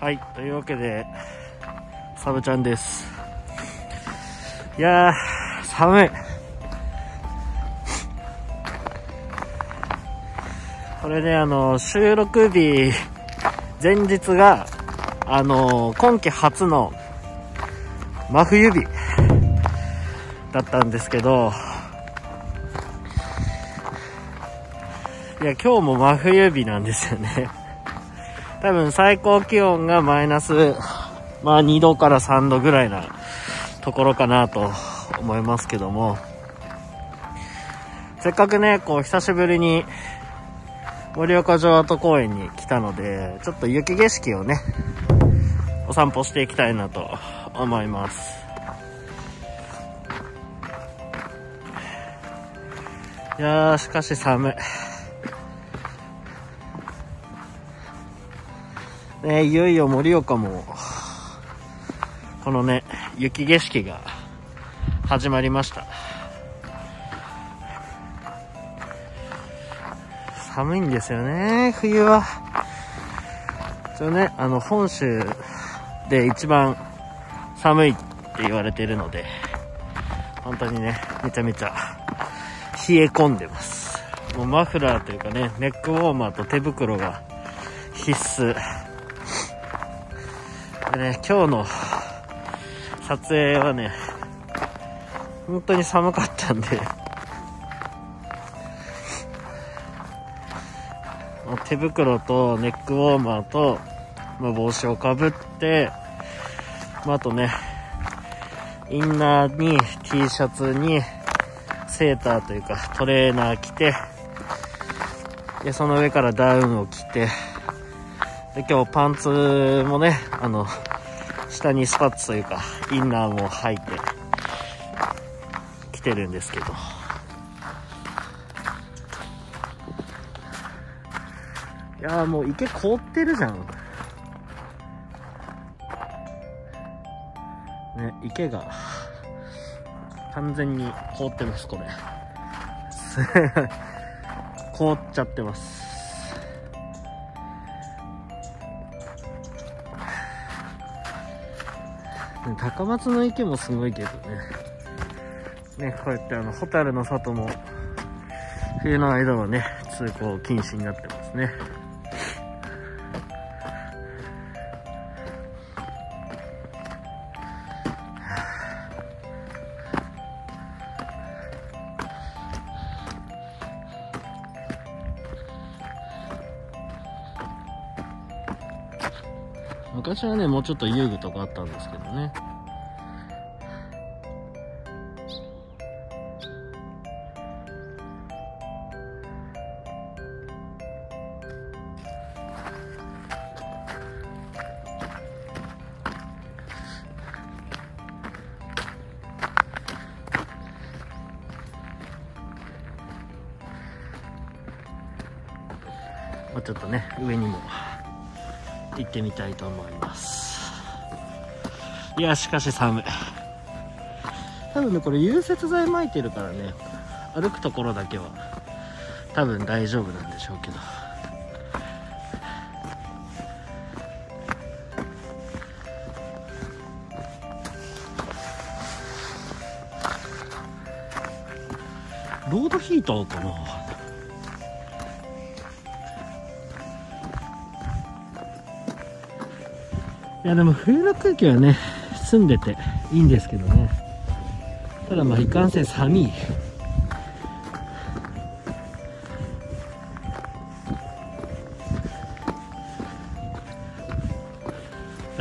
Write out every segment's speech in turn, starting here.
はい、というわけでサブちゃんです。いやー寒い。これね、収録日前日が今季初の真冬日だったんですけど、いや今日も真冬日なんですよね。多分最高気温がマイナス、2度から3度ぐらいなところかなと思いますけども、せっかくね、こう久しぶりに盛岡城跡公園に来たので、ちょっと雪景色をね、お散歩していきたいなと思います。いやー、しかし寒い。ね、いよいよ盛岡もこのね雪景色が始まりました。寒いんですよね、冬は。ちょね、本州で一番寒いって言われてるので、本当にねめちゃめちゃ冷え込んでます。もうマフラーというかね、ネックウォーマーと手袋が必須でね、今日の撮影はね、本当に寒かったんで、手袋とネックウォーマーと、帽子をかぶって、あとね、インナーに T シャツにセーターというかトレーナー着て、でその上からダウンを着て、で今日パンツもね、下にスパッツというかインナーも履いてきてるんですけど、いやーもう池凍ってるじゃんね。池が完全に凍ってます。これ凍っちゃってます。高松の池もすごいけどね、こうやってホタルの里も冬の間はね通行禁止になってますね。昔はね、もうちょっと遊具とかあったんですけどね。もうちょっとね、上にも行ってみたいと思います。いやしかし寒い。多分ね、これ融雪剤撒いてるからね、歩くところだけは多分大丈夫なんでしょうけど、ロードヒーターかな。いやでも冬の空気はね澄んでていいんですけどね。ただいかんせん寒い。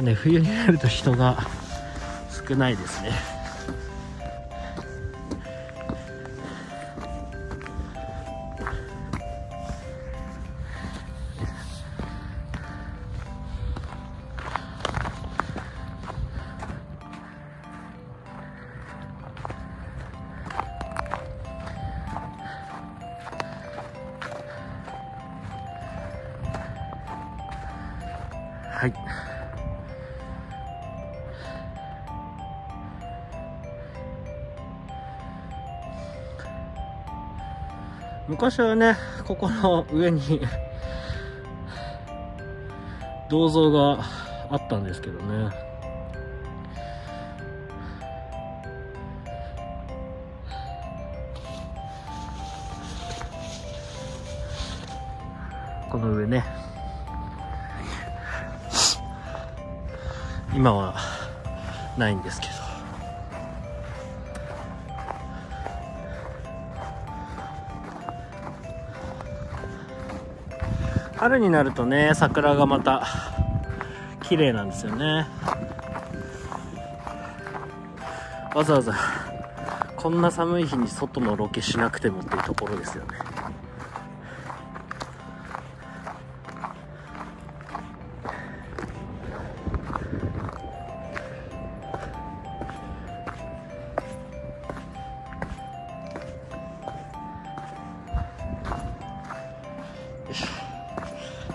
ね、冬になると人が少ないですね。はい、昔はね、ここの上に銅像があったんですけどね。この上ね、今はないんですけど、春になるとね、桜がまた綺麗なんですよね。わざわざこんな寒い日に外のロケしなくてもっていうところですよね。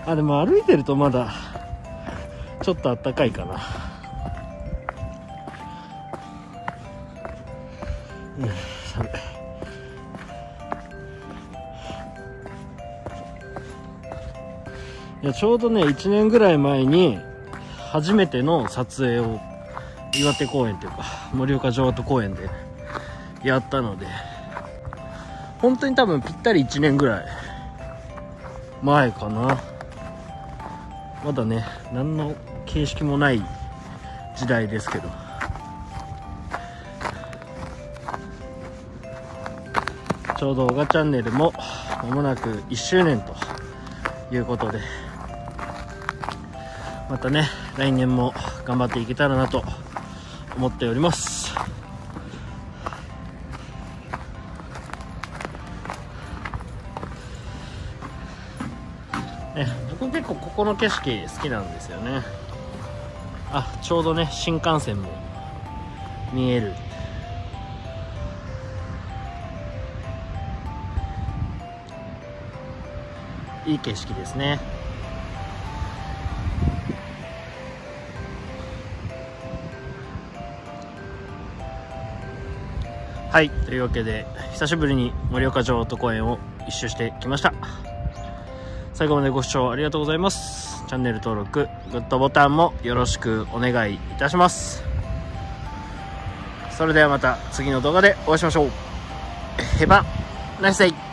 あ、でも歩いてるとまだちょっとあったかいかな、うん、寒い。いや、ちょうどね、1年ぐらい前に初めての撮影を岩手公園というか盛岡城跡公園でやったので、本当に多分ぴったり1年ぐらい前かな。まだね、何の形式もない時代ですけど、ちょうどおがチャンネルもまもなく1周年ということで、またね、来年も頑張っていけたらなと思っております。結構ここの景色好きなんですよね。あ、ちょうどね、新幹線も見える。いい景色ですね。はい、というわけで久しぶりに盛岡城跡公園を一周してきました。最後までご視聴ありがとうございます。チャンネル登録、グッドボタンもよろしくお願いいたします。それではまた次の動画でお会いしましょう。ヘバ、ナイスデイ。